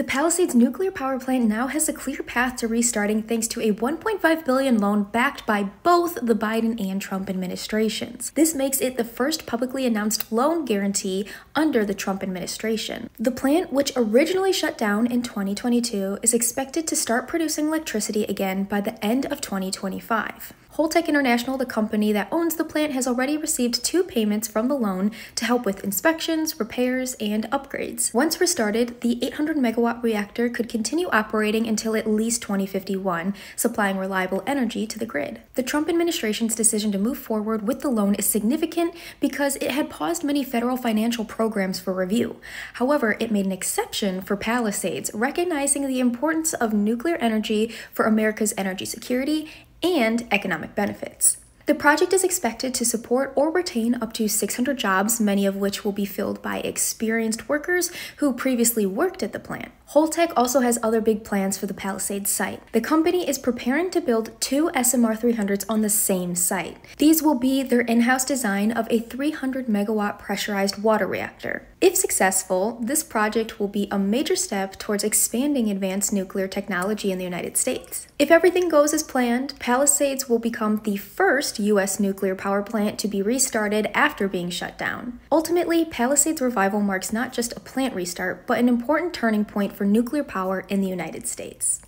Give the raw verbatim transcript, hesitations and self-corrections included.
The Palisades Nuclear Power Plant now has a clear path to restarting thanks to a one point five billion dollars loan backed by both the Biden and Trump administrations. This makes it the first publicly announced loan guarantee under the Trump administration. The plant, which originally shut down in twenty twenty-two, is expected to start producing electricity again by the end of twenty twenty-five. Holtec International, the company that owns the plant, has already received two payments from the loan to help with inspections, repairs, and upgrades. Once restarted, the eight hundred megawatt reactor could continue operating until at least twenty fifty-one, supplying reliable energy to the grid. The Trump administration's decision to move forward with the loan is significant because it had paused many federal financial programs for review. However, it made an exception for Palisades, recognizing the importance of nuclear energy for America's energy security and economic benefits. The project is expected to support or retain up to six hundred jobs, many of which will be filled by experienced workers who previously worked at the plant. Holtec also has other big plans for the Palisades site. The company is preparing to build two S M R three hundreds on the same site. These will be their in-house design of a three hundred megawatt pressurized water reactor. If successful, this project will be a major step towards expanding advanced nuclear technology in the United States. If everything goes as planned, Palisades will become the first U S nuclear power plant to be restarted after being shut down. Ultimately, Palisades revival marks not just a plant restart, but an important turning point for nuclear power in the United States.